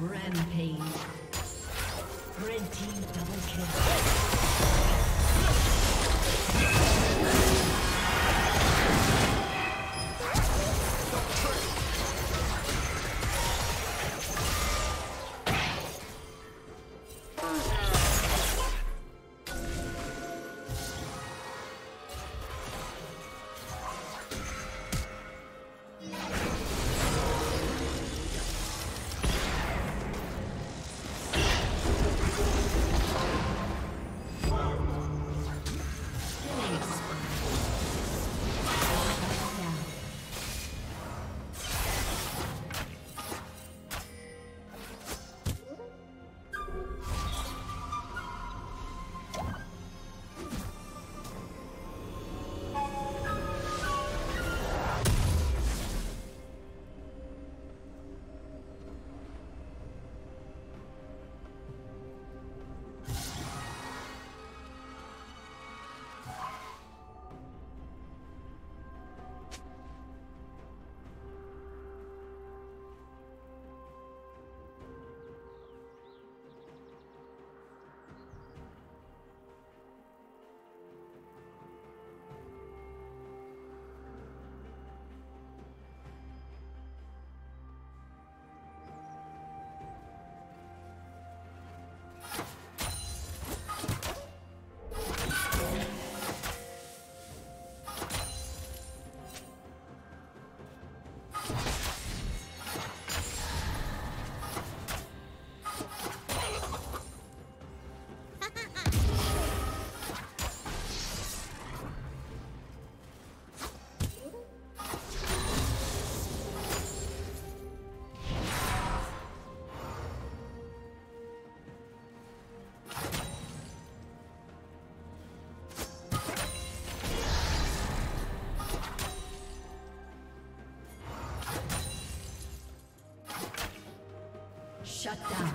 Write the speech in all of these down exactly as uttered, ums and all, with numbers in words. Rampage. Red team double kill. Shut down.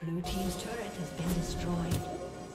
Blue team's turret has been destroyed.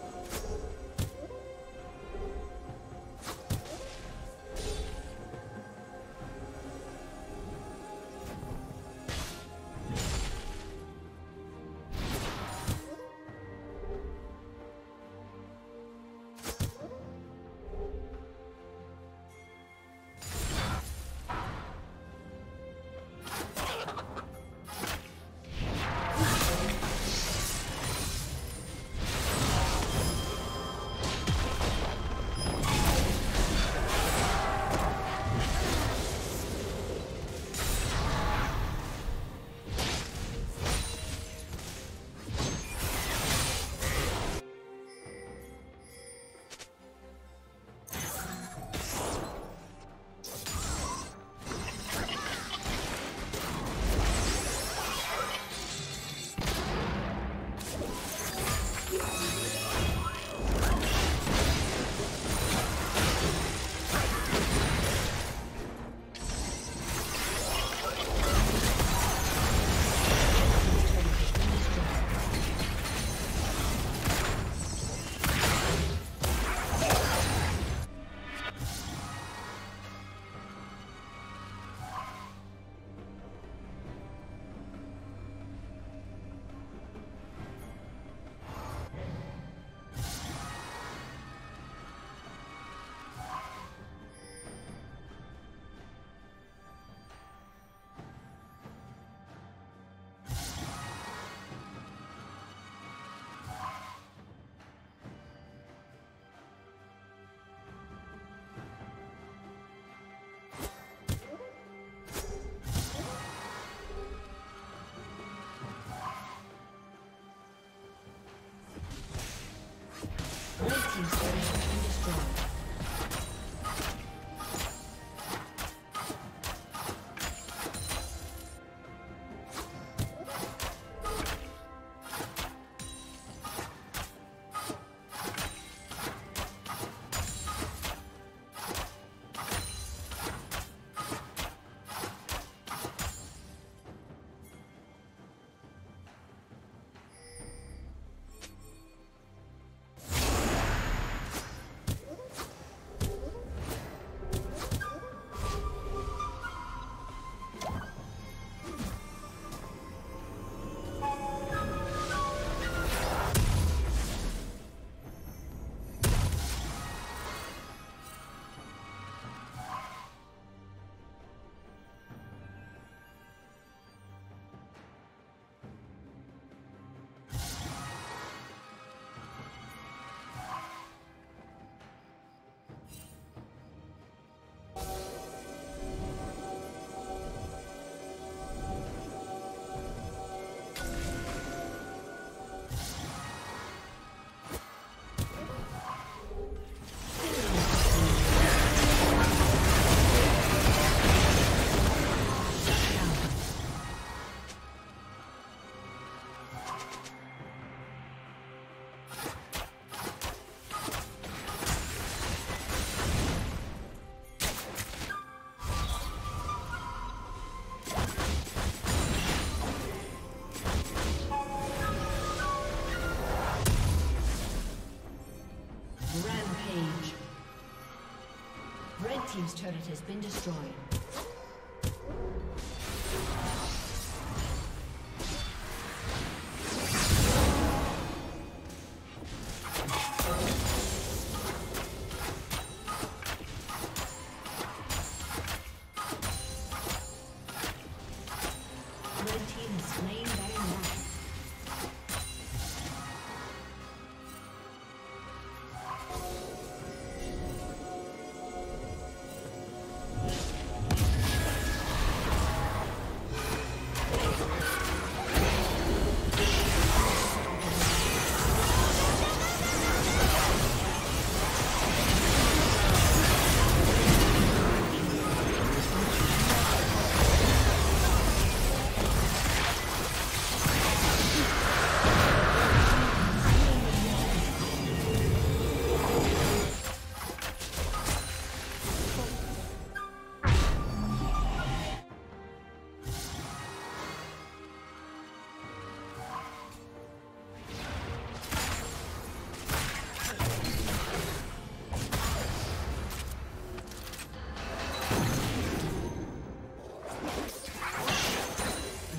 Team's turret has been destroyed.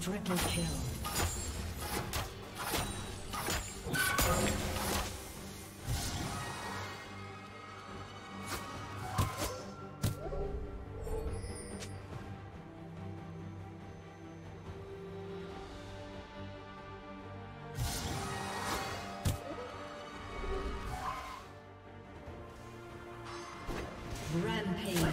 Triple kill. Rampage.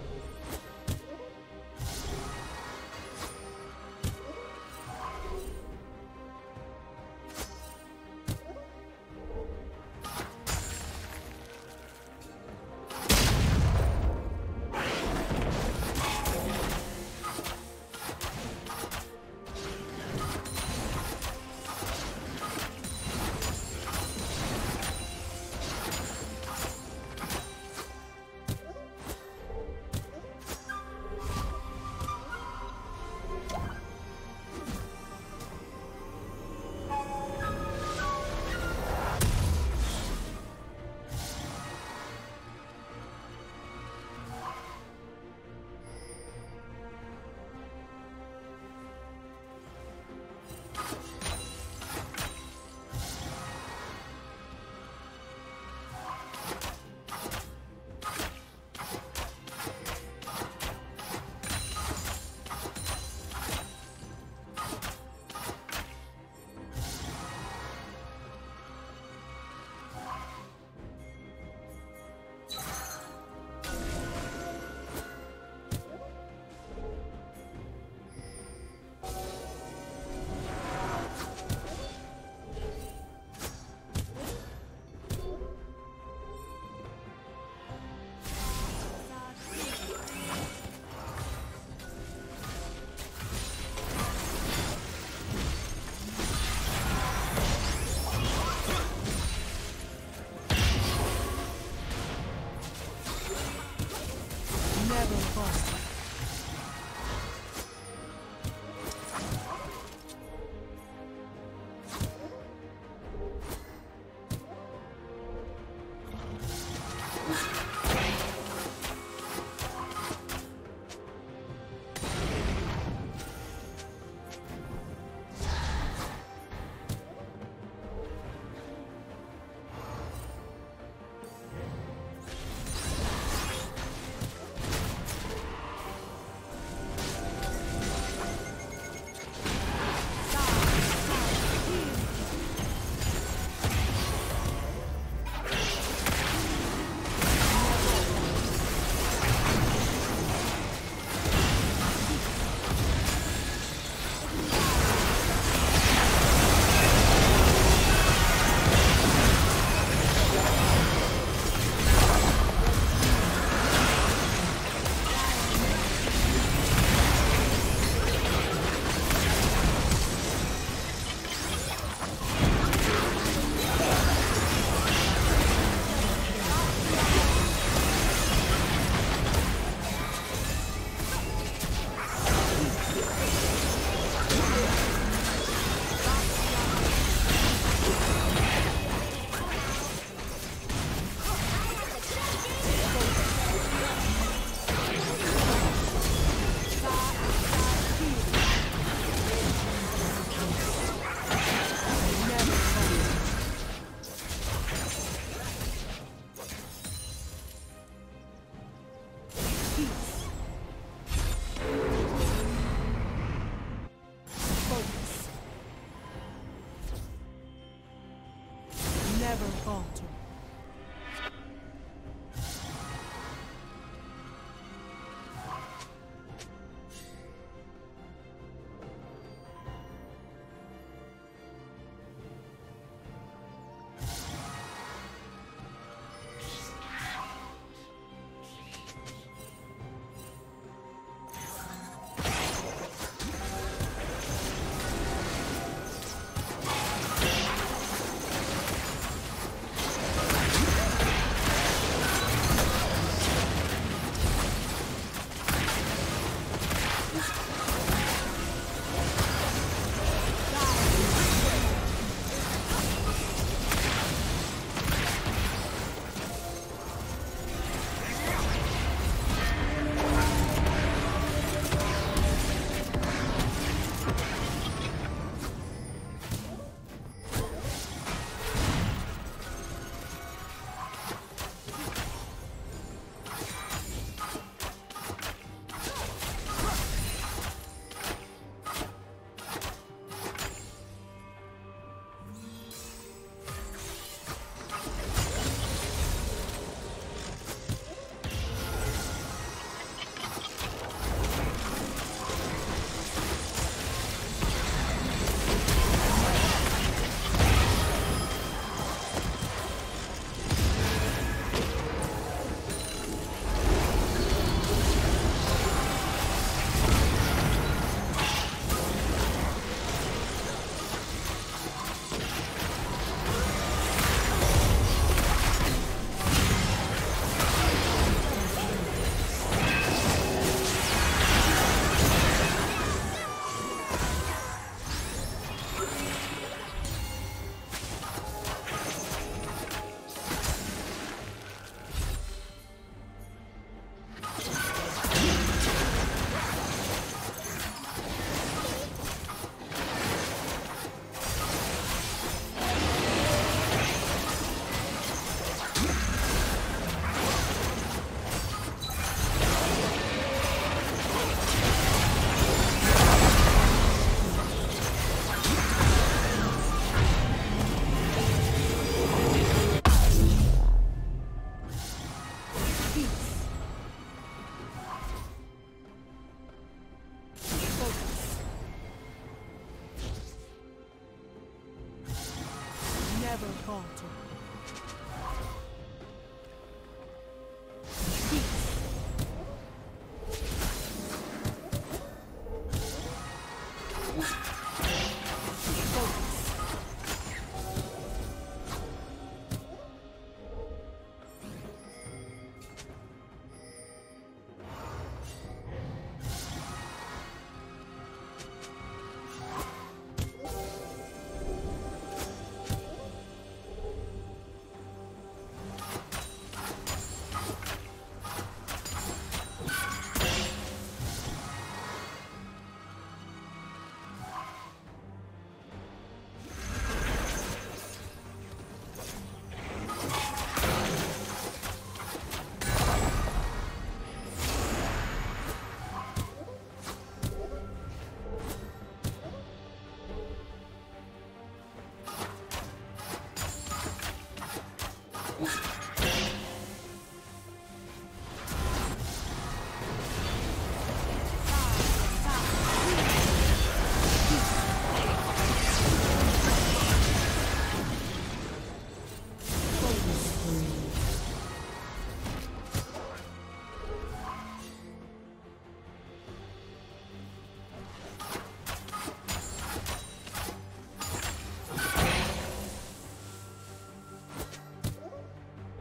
Double vaulting.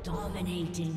Dominating.